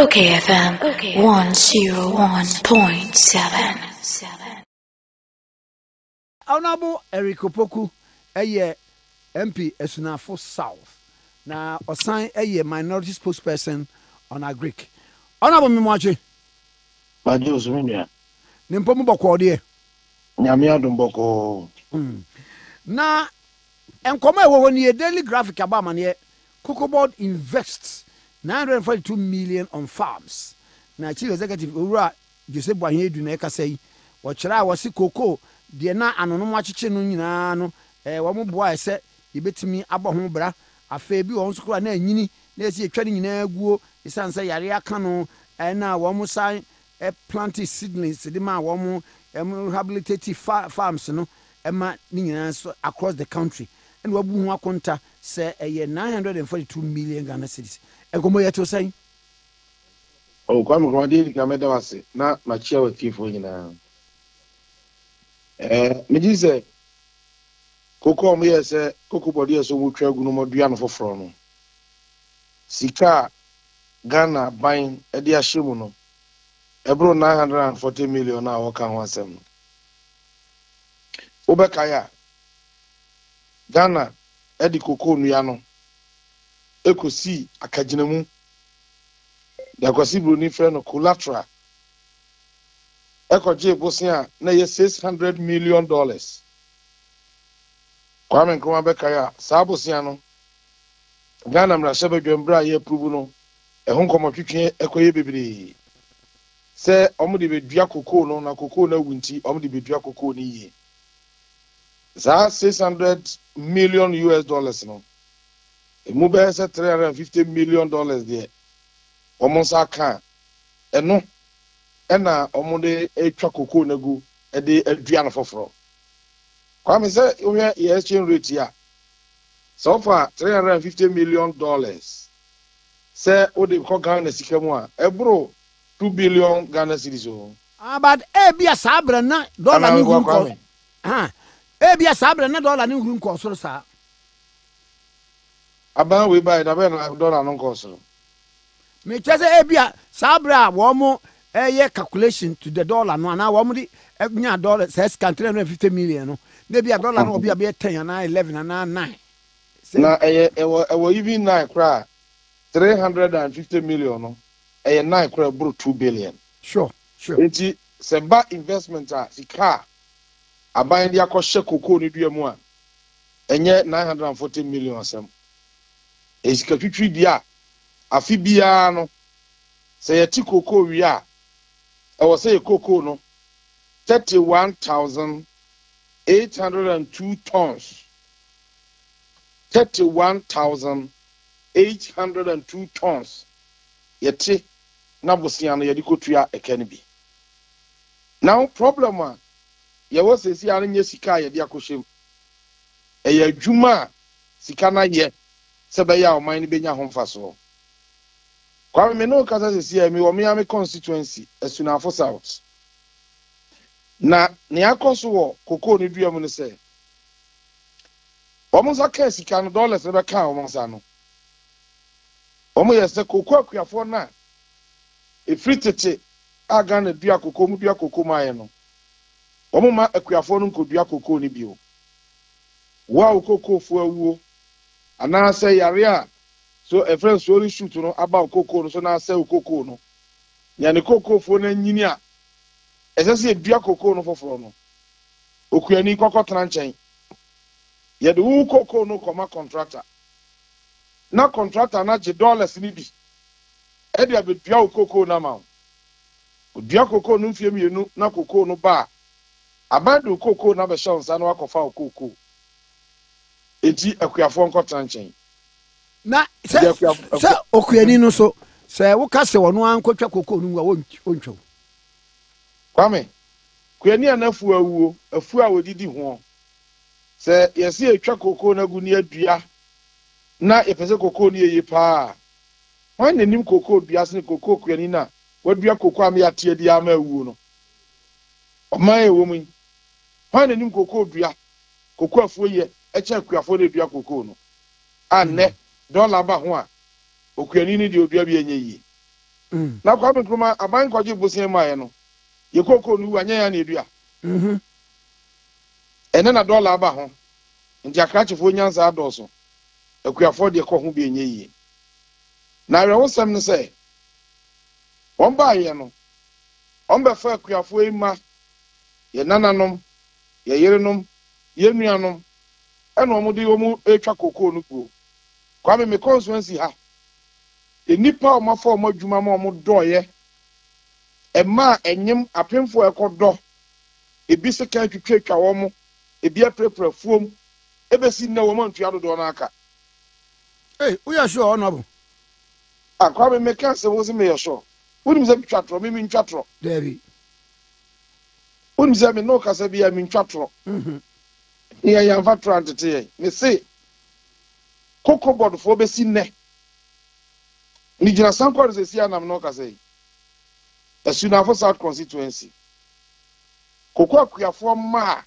Okay FM, 101.7. Honorable Eric Opoku, a MP Esunafo South. Now, assign a minority spokesperson on a Greek. Honorable Mimwachi. Bajus Minya. Nimpomu Boko, dear. Nyamia Dumboko. Now, and come over near Daily Graphic about money. Cocoa Board invests $942 million on farms. Now, Chief Executive Ura Joseph Boye Duneka say, what shall I was see cocoa? Dear, now, I don't know what you know. One boy said, you bet me about Hombra, a fabi on school and Nini, there's a training in Ergo, his son say, Yaria Cano, and now one more sign a planted seedlings, the man, one more rehabilitative farms, no, and my Ninians across the country. And Wabunwa Conta say a year 942 million Ghana cedis. Ekomo yeto say? Oh, come, Grandi, Gamedawasi, not my chair with people in a. Medise Coco Mias, Coco Bodias, who travel Gumodiano for Frono. Sika Ghana buying Edia Shimuno. Ebro 940 million now, can one seven. Obekaya Ghana Eddie Coco Niano. Ekosi Akajinemu. Yakosi Bruni Freno Kulatra. Eko J. Bosnia, nay $600 million. Kwame Nkrumah Bekaya, Sabosiano, Ghana Mrashebe Jembra Ye Prubuno, a Hong Kong Mapuche Ekoye Bibri. Say, Omudi Biakoko, no, na Coco, no Winti, Omudi Biakoko ni. Za $600 million no. E Mube se $350 million there. Omonsa kan. E no. Ena omonde e chakoko negu e de e diana fofro. Kwame se uwe e exchange rate ya. So far $350 million. Se o de ko Ghana sika mu a e bro $2 billion Ghana cedis o. Ah but e bia sabra na dollar ni hu ko. Ah e bia sabra na dollar ni hu ko so sa. Aba we buy na be na dollar no ko so. Me chese e bia sabra wo mo a calculation to the dollar no na wo mudi $1 says can $350 million no maybe a dollar no be 10 and 11 and 9 na e even 9 cra $350 million no e 9 cra bro $2 billion sure enti se ba investment a sika aban dia ko hye kokoo ni duamu a enye $940 million sam e sika twitwi dia afi bia no se yeti kokoo wi a I was saying cocoa no 31,802 tons. 31,802 tons. Yeti Nabusiana Yadikotia a Kennedy. Now problem one Yawas is Yan Yesikaya Diakoshim. A Juma Sikana ye Sabaya or Mine Benya Home Faso. Kwa meno kasa sisi mi wamiame constituency Esunafo South. Na ni akosuo koko ni duya mune se. Omo za kesi kano dollars eba kan omo sano. Omo yese koko akuyafo na efritete aga na duya koko mu duya koko maye no. Omo ma akuyafo no nkoduya koko ni bio. Wa okoko fu awuo. Ana se yare a so a friend sorry shoot no about cocoa so na say cocoa no yani cocoa for na nyini a ese se dua cocoa no foforo no okuani kokotran nchen ye de wu cocoa no koma contractor na je dollars ni bi e de abedua cocoa na ma o dua cocoa no mfie mienu na cocoa no ba abadu cocoa na be show nsa na akofa cocoa enti akuafo nkotran nchen na se okuani no so se wo ka se wono an kwatwa kokoo nu wa wontwo kwame kuani anafu awuo afu a wodidi ho se yesi etwa kokoo na guni adua na yepese kokoo ni eye pa wan nanim kokoo dua se kokoo kuani na wadua kokoo am ya tie dia ma awuo no oman ewo mu wan nanim kokoo dua kokoo afu ye eche akuafo na dua kokoo no ane dollar ba ho a okuani ni de odua bi enye yi na kwa mkuma aban kwaji busin maye no ye kokonu wu anya ya na edua ene na dollar aba ho nti akrachefo nyanza adoso akuafo de ko ho bi enye yi na rewo sem no say won ba ye no on be fa akuafo ema ye nananom ye yerenom ye nuanom ene omudi omu etwa kokonu kwo kwa me me consequence ha enipa o mafo o madwuma ma o modoye e ma enyim apemfo ekodo ebi sika twetwa wo mo ebi apreprefuom ebesi na wo mantua dodo na aka eh we are sure honorable akwa me make sense wo se me sure woni mze twatro me ntwatro debi woni mze me no kasa bia me ntwatro iya ya vatro antete me se koko board fo besi ne ni jina sankor ze sia na mnoka sei asunafo south constituency koko akuafo ma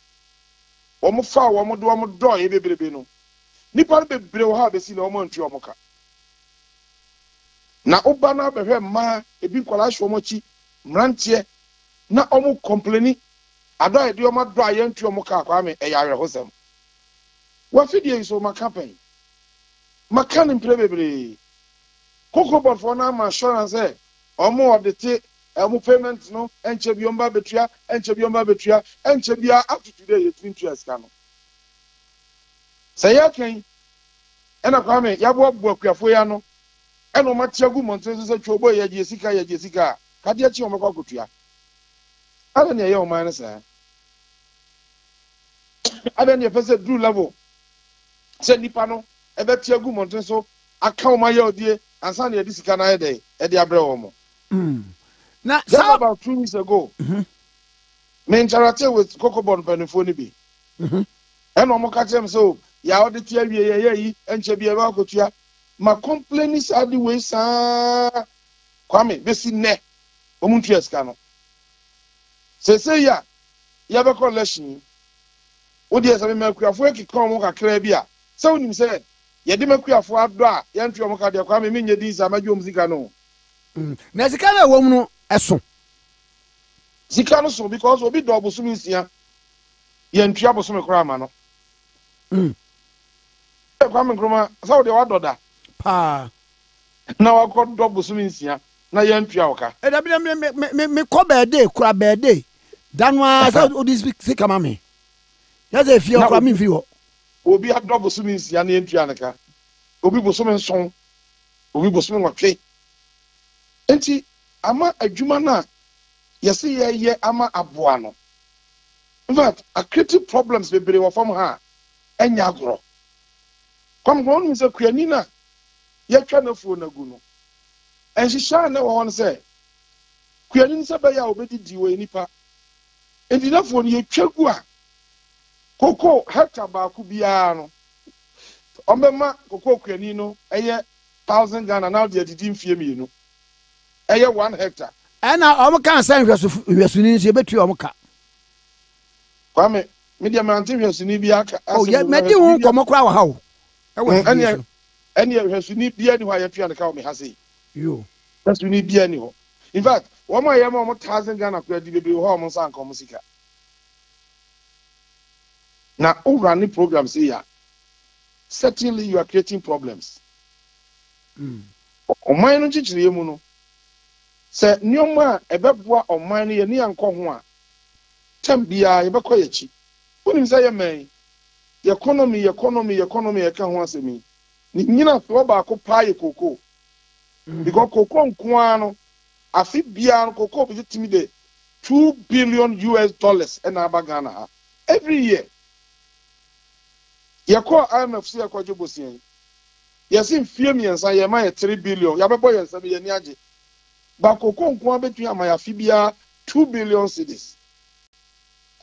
omo fa omo do ye bebrebe no nipa bebre wo ha besi na omo ntu omo ka na oba na behwe ma ebi kwala hwo mo chi mrantie na omo complaini adoye de omo do aye ntu omo ka kwa me e ya re hosem wa fidie so ma campaign ma kan imprebebre koko bon for na ma assurance e omo odete emu payment no enche biomba betua enche bia attitude ye 20 years ka no say yakin ena kwa me yabo abuakuafo ya no eno matiagu montenso se twobo ya jesika kade achi omekwa kotua ala ne ye o man sa ala ne pese du level se nipa no ebetiagu montenso aka o maye odie ansa ne edisika na ede ede abrewo mo Now, about 2 weeks ago, me interacted with Cocobon Benifonibi. And I'm catching so, ya the TBA, and Chabia Cotia. My complaint is at the way, sir. Kwame, Bessine, Omuntiascano. Say, ya, you have a collection. What is a milk of work? Come on, Caribia. So, him said, you didn't care for Abra, Yantriomocadia, Kwame, mean your deeds are my Zikano. Nazicana woman. Eso zikano so because obi do obusu nsia ye ntua obusu me kura ma no e kwa me kroma so de wadoda pa na wa ko do obusu nsia na ye ntua oka e da me ko birthday kura birthday danwa so o this week say kama me ya ze fi okra me fi ho obi ado obusu nsia na ye ntua nka obi obusu me nson obi obusu me watwe enti ama adwuma na yesi ye ama aboa no in fact a creative problems bebere wo fam ha enya agro kom go no se kwani na ye twa na fu na gu no enhihya na wo no se kwani nse ba ya obedidi wo nipa endina fu no ye twa gu a koko hectare ba ku bia no ombema koko kwani no eye 1000 Ghana now the didin fie mi no eye 1 hectare and I can send resuninsi ebetu omka kwame media manti resuni bia oh yeah medi won komokra wa ha o any resuni bia ni ho ayetua nka o me ha sei yo resuni bia ni ho in fact wo ma yema o 1000 Ghana kwa di bebre ho mo san ko mo sika na o run program say ya certainly you are creating problems o man no chichire mu no se nyoma ebeboa oman ne ne yankɔ ho a tam bia yebekɔ yachi woni msa yeman economy eka ho asemi ni nyina so ba ko paaye koko because koko nkoa no afi bia no koko bi timi de $2 billion and aba Ghana every year yakɔ IMF se yakɔ jobosian yasin fie miensa yema ye $3 billion yabebɔ yensa bi yani age Bako koko betu ya mayafibia $2 billion cedis.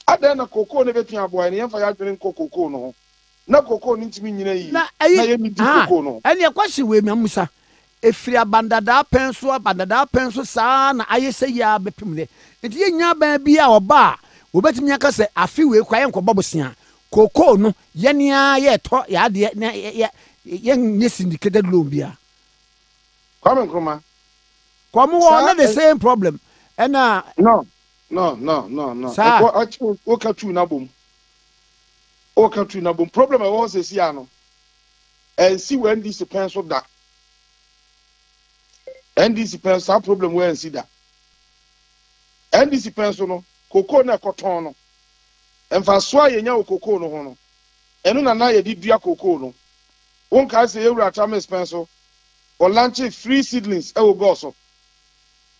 Ada na koko ne betu ya boy ne yemfa ya dwen koko no. Na koko ni ntimi nyina yi. Na yemi di koko no. Ani akwashi we mi amusa. Efri abandada penso sa na ayese ya bepimle. Nti yenya ban bia oba, obetimi aka se afi we kwae nkobobosian. Koko no yenia ye to ya de na ye nyesindicated loan bia. Kwame Nkrumah Come on, the same problem. And no. O country na boom. Problem I was this year no. And see when this depends on that. And this depends on problem where and see that. And this depends on cocoa na cotton no. And for swa ye nya cocoa no hono. And no na ye di dua cocoa no. One can say every time expense or launch free seedlings. I will go so.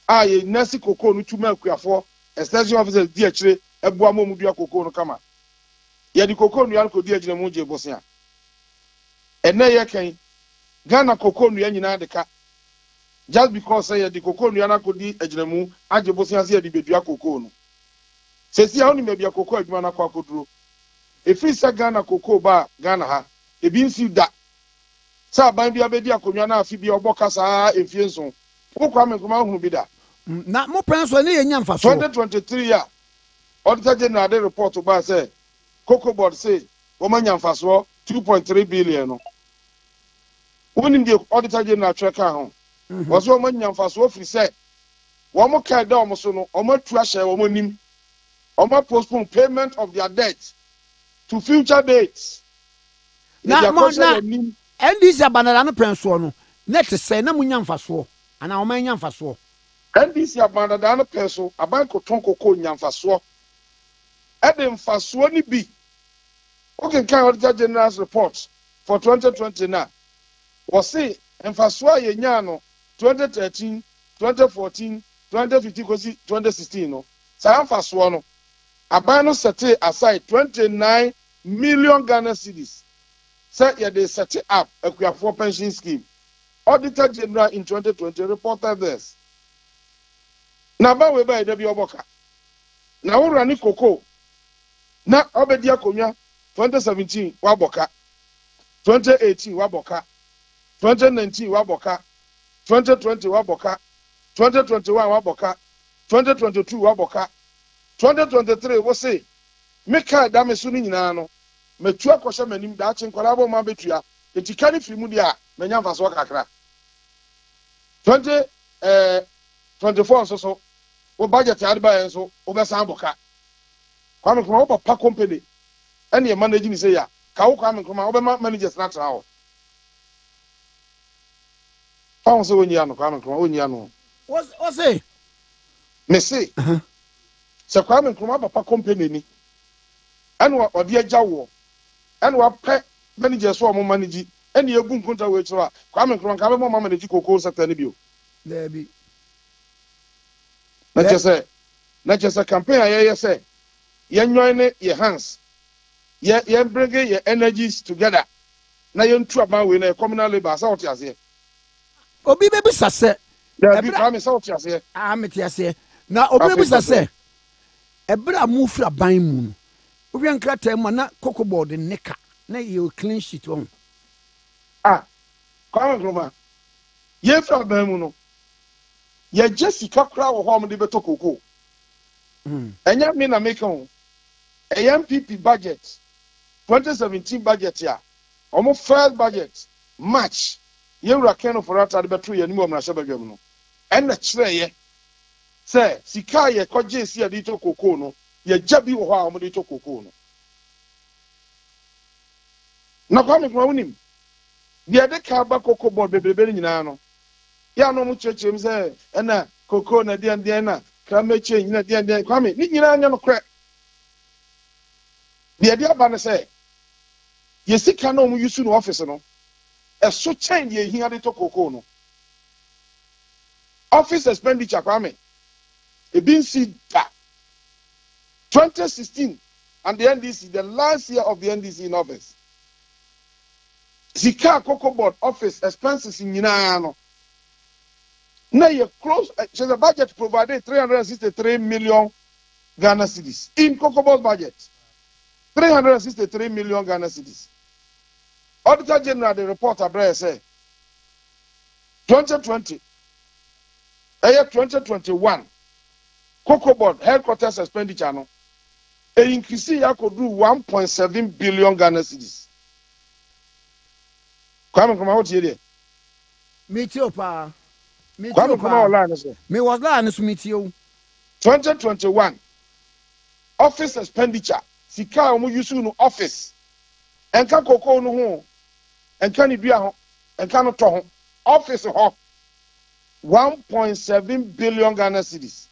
Ah, ye nasi cocoa no two milk for extension officer DHA. Ebuamo mudua cocoa no kama. Ya di cocoa no yal ko di ajina mu je bosia. Ene ye kan Ghana cocoa no ya nyina de ka. Just because say di cocoa no yana ko di ajina mu aje bosia se ya di bedua cocoa no. Sesi ya oni mebia cocoa ajuma na kwa koduro. Efi se Ghana cocoa ba Ghana ha. Ebin si da sa ban bia be di akonwa na afi bia oboka saa efienso okwa menkoma hunu bi da na mo prenso ne ye nya mfa so 2023 ya auditor general de report ba say cocoa board say o ma nya mfa so 2.3 billion no woni di auditor general check ahun wo so o ma nya mfa so firi say wo mo kai da o mo so no o ma tua share wo mo nim o ma postpone payment of their debt to future dates na mo na and this banana no prince no net say na munya mfaso ana o man nya mfaso and this banana no prince aban ko ton koko nya mfaso e de mfaso ni bi okay can auditor general's report for 2029 was say mfaso ye nya no 2013 2014 2015 kosi 2016 no say mfaso no aban no set aside 29 million Ghana cedis. Said they set up a Kuafo pension scheme. Auditor General in 2020 reported this. Naba weba edebi oboka. Na wo rani koko. Na obedia konya 2017 waboka. 2018 waboka. 2019 waboka. 2020 waboka. 2021 waboka. 2022 waboka. 2023 we say make da me sunu nyina no. Metua kwasha manim da achi nkolabo ma betua etikani frimu dia menya mfaso kakra 24 so wo budget adba enso wo besa boka kwame kuma wo pa company ene manage ni say ya ka wo kwame kuma wo be managers na tra ho pawo so woni ano kwame kuma woni ano wo say me say se kwame kuma pa company ni eno odi agyawo eno apɛ manager so ɔmo manage ene egu nkonta we kyerɛ a kwame nkron ka be mo manage kokoo sector ne bio da bi na kyerɛ sɛ campaign ayɛ sɛ yɛnwɔn ne yɛ hands yɛ bring yɛ energies together na yɛ ntu aba we na communal labor sɛ ɔte aseɛ obi be bisa sɛ da bi kwame sɛ ɔte aseɛ a mete aseɛ na obi be bisa sɛ ebra mu fira ban mu we an krata ma na cocoa board neka na you clean sheet on come on ye fra ban mu no ye jessica kra wo hom de beto cocoa enya me na make on MPP budget 2017 budget ya omo first budget march ye wura keno for ata de beto ye ni mo na shebadwam no en na kire ye se sika ye ko jesi ya de to cocoa no ye jabi wo ha omde to kokoo no na kwame kwa wonim de ade ka ba kokoo bo bebebe nyina no ya no mu cheche mi se na kokoo na de ande na krame che nyina de ande kwame ni nyina anya no kra de ade aba no se ye sika no mu yusu no office no e so change ye hia de to kokoo no office expenditure kwame e bin si da 2016 and the NDC, the last year of the NDC in office. Zika Cocoa Board office expenses in Yinano. Now you close, so the budget provided 363 million Ghana cedis in Cocoa Board budget. 363 million Ghana cedis. Auditor General, the reporter, Breyer said 2020, a year 2021, Cocoa Board headquarters expenditure. No. E increase ya ko do 1.7 billion Ghana cedis. Kwame Nkrumah what here? Meet you pa. Kwa mkuma olana so. Me was la anisumiti yo. 2021. Office expenditure. Sika omu yusu no office. Enka koko no ho. Enka ni bia ho. Enka no to ho. Office ho. 1.7 billion Ghana cedis.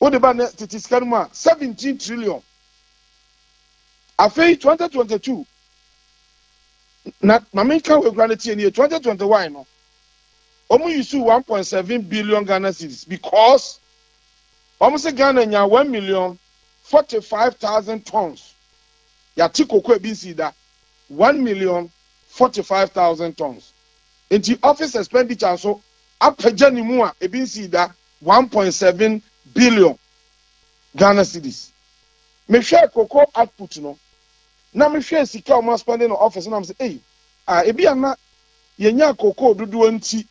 O de ba ne titisika no ma 17 trillion. Afei 2022. Na maminka we granite ni 2021 no. Omu yusu 1.7 billion Ghana cedis because omu se Ghana nya 1,045,000 tons. Ya tiko kwe binsi da 1,045,000 tons. Enti office expenditure so apeja ni mua ebinsi da 1.7 billion Ghana cedis. Me share koko output no. Na me share sika omu spending no office na me se hey, ebi ana yenya koko dudu enti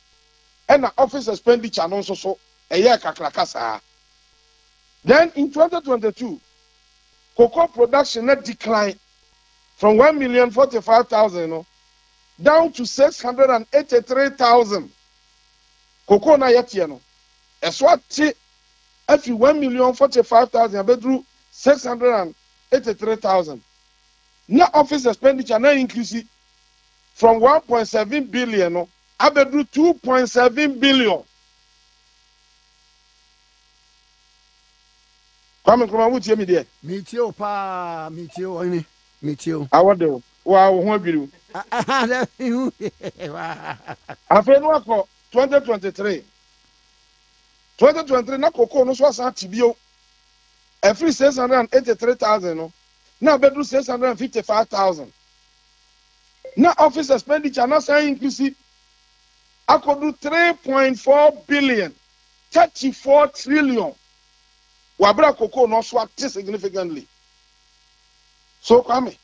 and the office expenditure also so a year kakrakasa. Then in 2022, cocoa production net declined from 1,045,000 down to 683,000. Cocoa na yet no. As what if you 1,045,000 bedroom 683,000. Now office expenditure now increasing from 1.7 billion. No, I bedrew 2.7 billion. Kwame Nkrumah, what you mean there? Meteor. I want to. Wow, what you? I feel no for 2023. 2023. Na koko no so asa tibio. Every 683,000 no. Na bedrew 655,000. Na office expenditure na say increase. I could do 3.4 billion, 34 trillion. Wabra koko no swap significantly. So Kwame,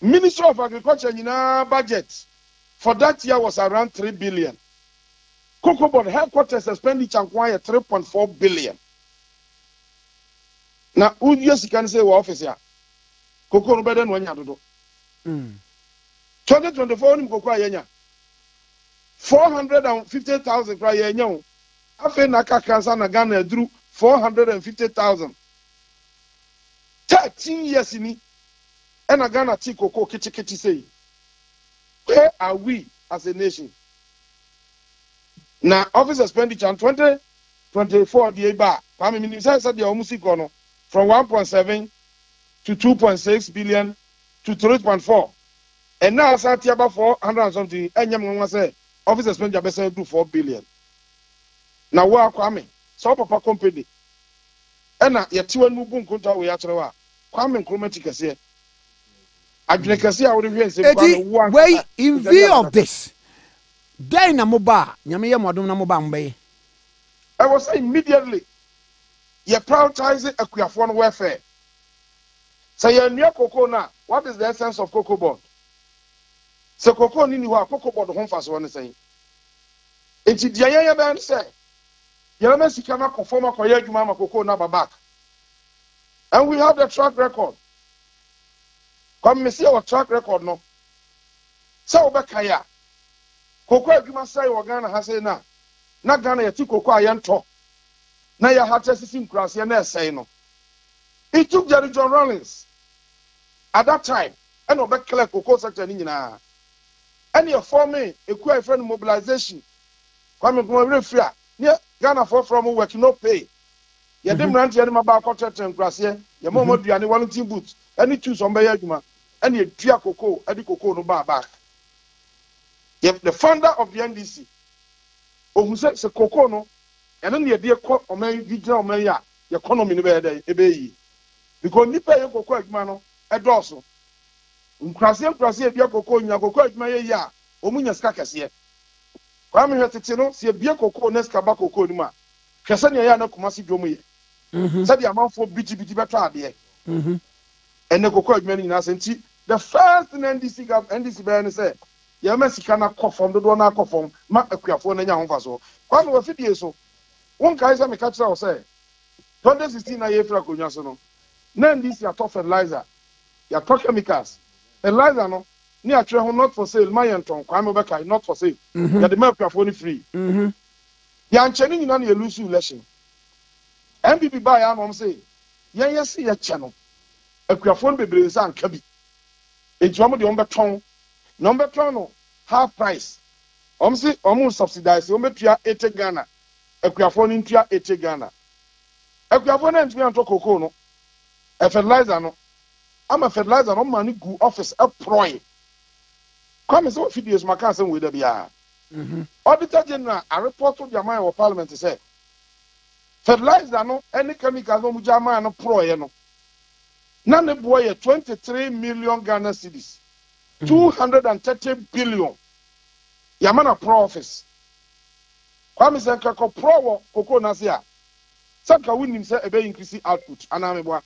Ministry of Agriculture budget for that year was around 3 billion. Cocoa board headquarters expenditure acquired 3.4 billion. Now, who yes you can say we office here? Cocoa no better than one year to do. 2024 ni cocoa yenya. 450,000 kwaye nyawo afena kakansa na Ghana drew 450,000 13 years ni ena Ghana ti koko kitikiti sei. Where are we as a nation? Na office expenditure 2024 the bar kwame minister said the omusi kono from 1.7 to 2.6 billion to 3.4 and now sati about 400 and something enyam nwa say office expenditure bese do 4 billion. Na wa Kwame, so papa company. Ena yetiwa nubu nkonta we atrewa. Kwame Nkrumah tikase. Adwenekase a wori hwe se kwa we in view of this. Dey na moba, nyame ye modom na moba mbe. I was saying immediately. Ye prioritize akuafo no welfare. Say ye nua koko na, what is the essence of cocoa board? Se koko ni wa koko board ho mfa so ne sen enti dia ya ba ne se ya na sika na conform akoye adwuma ma koko na babak. And we have the track record. Come me see our track record no se wo be kaya koko adwuma sai wo Ghana ha sei na Ghana ya ti koko ayento na ya ha tesisi nkrase na esei no. It took Jerry John Rawlings at that time and obe clear koko sector ni nyina. And you're forming a queer friend mobilization. Kwame Nkrumah Free. Near Ghana for from work, no pay. You didn't rent your animal about contract and grass here. Your mom would be any volunteer boots. Any two somebody argument. Any tria cocoa, any cocoa no bar back. The founder of the NDC. Oh, who said the cocoa no. And then your dear court or may vigil maya. Your economy never obey. Because you pay your cocoa agmano. A dorsal. Nkrasem krasem bia kokoko nya kokoko adwuma ye ya omunya sika kese kwame hwetete no se bia kokoko ne sika ba kokoko ni ma hwese ne ya na kumasi dwomu ye se bia manfo biti beto ade ene kokoko adwuma ni na senti the first NDC ba ne se ya ma sika na kofom do na kofom ma akuafo na nya ho faso kwame wa fidie so won kai se me ka kira wo se 2016 na ye fra konya so no na NDC atofelizer ya tochemicals Eliza no, Ni actually not for sale. My anton Kwame Obeka not for sale. You are the man for only free. You are challenging in an elusive election. MPP by am say. You see your channel. A phone be breza and kabi. A jamu the number ton no half price. Omsi omu subsidize. Ombe tuya 80 Ghana. A phone in tuya 80 Ghana. A phone in tuya anto koko no. A fertilizer no. I'm a fertilizer no money go office a proy. Come so videos my cousin with the BR. Auditor General, I report to the man of Parliament to say fertilizer no any chemicals no mujama no proy no. None of boy 23 million Ghana cedis, 230 billion. Yamana pro office. Kwame say kako pro koko nasia. Saka winim say ebe increase output anameboa.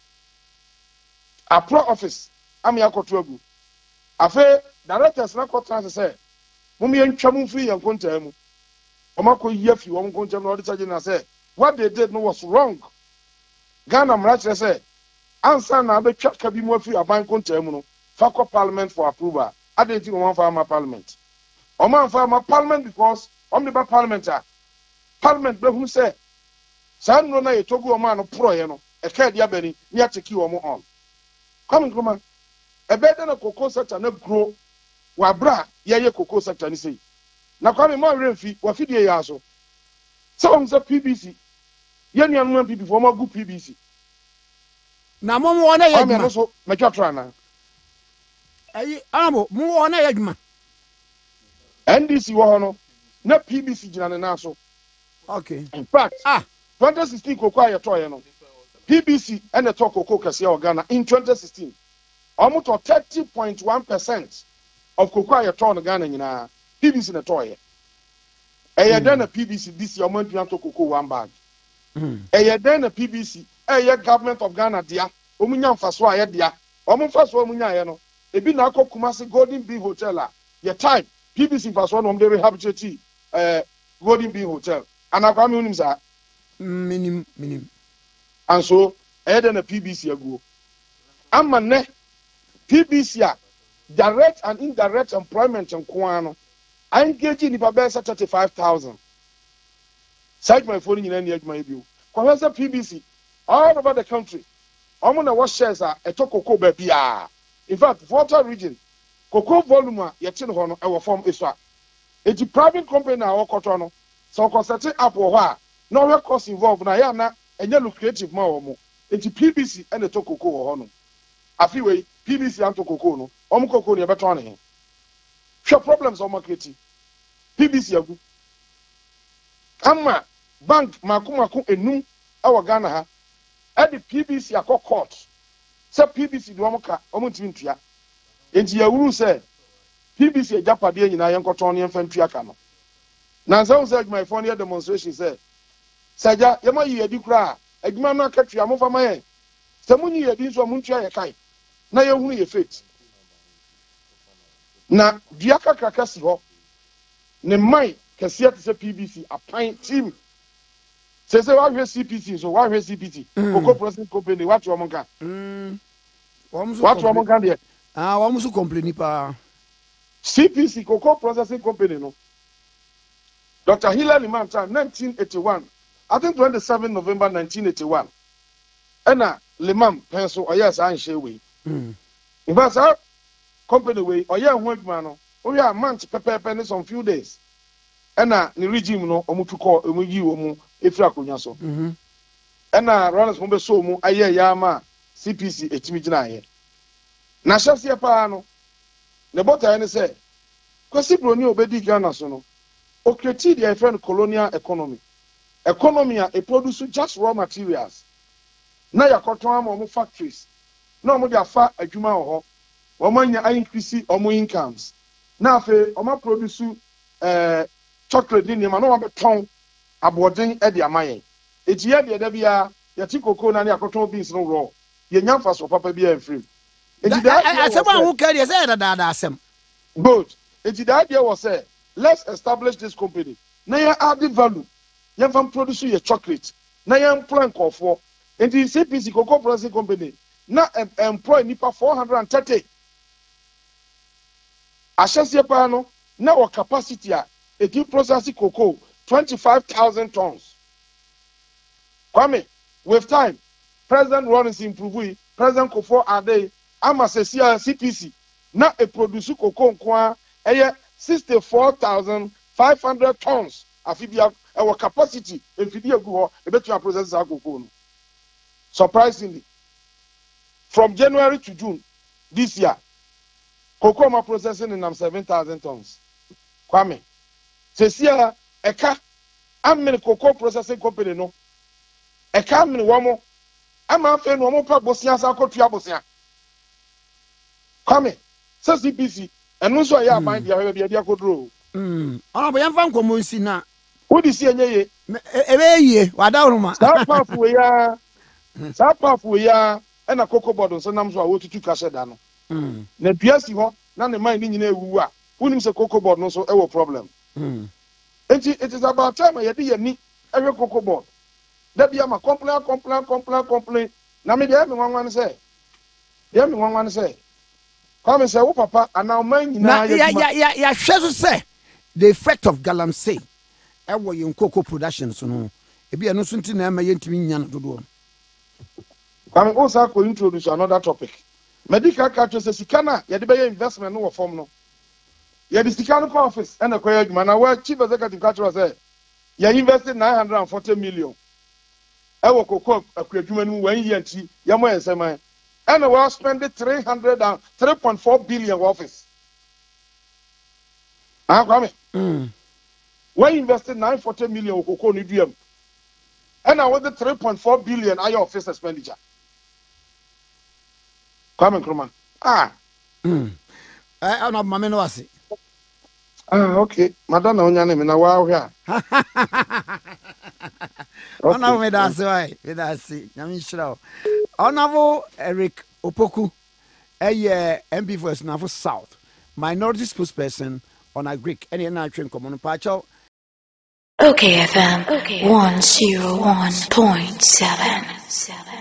A pro office, I'm Yakotwabu. Afe, directors not what I say. Mummy and Chamu free and Contem. Omako Yefi, one Contem, auditor general said, what they did was wrong. Ghana Mratcher said, Ansan, I bet Chuck can be more free a bank contemno, Fako Parliament for approval. I didn't think one for my Parliament. Oman for my Parliament because Omniba Parliamenta. Parliament, but who said, San Rona Togo man of Proyano, a Ked Yabeni, near Tiki or more on. Coming woman, a better than a cocoa such an upgrow, while bra, yea, cocoa such an say. Now coming more renfi, or Fidia Yaso. Some of PBC, young young people for more good PBC. Now, Mom, one I am also Macatrana. I am more on a eggman. And this you are no, not PBC Jananaso. Okay, in fact, 2016 Cocoa Toyano. PBC and the Toko Cocoa Ghana in 2016, almost 30.1% of Cocoa Town Ghana in a PBC in a toy. A then a PBC this year, Montian to Cocoa one bag. A then a PBC, a government of Ghana, dear, Omunian Faswa, dear, Omufas Omuniano, a Binako Kumasi Golden Bee Hotel. Your time, PBC Faswan on the Rehabilitate Golden Bee Hotel. And I come in, sir. Minim. And so, I had a PBC ago. I'm a PBC, direct and indirect employment in Kwano. I engage in the best 35,000. Cite my phone in any of my view. Professor PBC, all over the country, I'm going to watch shares at Cocoa Baby. In fact, water region, Cocoa Voluma, Yatin our form is what. It's a private company now, Cotono. So, concerning Apoha, no records involved, Nayana. And you look creative more. It's PBC and the Tokoko or Honor. A few way, PBC and Tokoko, no, Omoko, never turn him. Your problems are marketing. PBC are good. Amma, bank, Makumako, and noon, our Ghana, and the PBC are court. Sir PBC, Duamoka, Omutintia. And Yawu said, PBC a Japadia in Ian Cotonian Fentriacano. Nanzo said my phone here demonstration said. Saja, Yama Yedikra, Egmana Katria Mofamae, Samuni Yedins or Muntia Kai, Naya Huni Fit. Na Diaka Kakasiho, Nemai Cassia to PBC, a pint team. Says the CPC, so why CPC? Cocoa President Company, what you among them? What among them? Ah, almost a company pa CPC, Cocoa Processing Company, no. Dr. Hilary Mantan, 1981. I think 27 November 1981. Ena Lemam pencil or yes, I shall we. If I saw company way or young workman, or yeah, months prepare pennies on few days. Ena ni regime no or mutu call and we you mu if you are kunyaso. Ena runners from the somu, I hear Yama, CPC, HMJ. Nasha Sia Pano. The bottom said, Cosipro new obedi Ganasono. O create their friend colonial economy. Economy a produce just raw materials. Now you cut down factories. Now we are far a human or woman increase or more incomes. Now if we produce chocolate, then we no have ton abording at the mine. It's here the idea you take cocoa and you cut down beans no raw. You nyam fast for paper beer and free. It's the idea. Someone who carries it that same. Good. It's the idea was say let's establish this company. Now you add the value. You have produced your chocolate. Now you employ for and the CPC Cocoa Processing Company. Now employ nipa 430. Ashansiye pa no na wa capacity ya eki process cocoa 25,000 tons. Kwame, with time, President Rawlings improve, President Kufuor Addo amasesia CPC na e produce cocoa kwa eye 64,500 tons afibia our capacity afibia gu ho e betu process cocoa no. Surprisingly, from January to June this year, cocoa ma processing in 7,000 tons. Kwame, sesia eka amene cocoa processing company no. Eka amene wamo ama fe no wamo pa bosia sa kotua bosia. Kwame, se CPC enu so ya ban dia we dia kodro. Ona bo yamfa nkomo nsi na. Wodi si enye ye. Ebe ye wada oruma. Sa pafu ya ena cocoa board so nam so a wotutu kase da no. Na biasi ho na ne man ni nyina ewu a wonim se cocoa board no so ewo problem. It is about time I dey yani ewe cocoa board. That be am complain na me dey me nwanwan say. Dey me nwanwan say. Come say wo papa ana man nyina ya hwe so say the effect of galamsey ewo yin cocoa production so no e be no so ntina ma yentimi nyana dodo. Come also go introduce another topic. Medical catches a sikana, you had investment no form no. You had the Sikana office and a choir man. Our chief executive catcher said, you invested 940 million. I will cook a human 1 year and she, Yamma, and I will spend 3.4 billion office. Ah, come. We invested 940 million cocoa medium. And I was the 3.4 billion I office expenditure. I am not my man. Ah, okay, Madame Onyanim, and wow, yeah. Oh, no, with us, right? With us, Yamishra. Honorable Eric Opoku, MP for Snafo South, minority spokesperson on a Greek and an action common patrol. Okay, FM, okay, 101.7.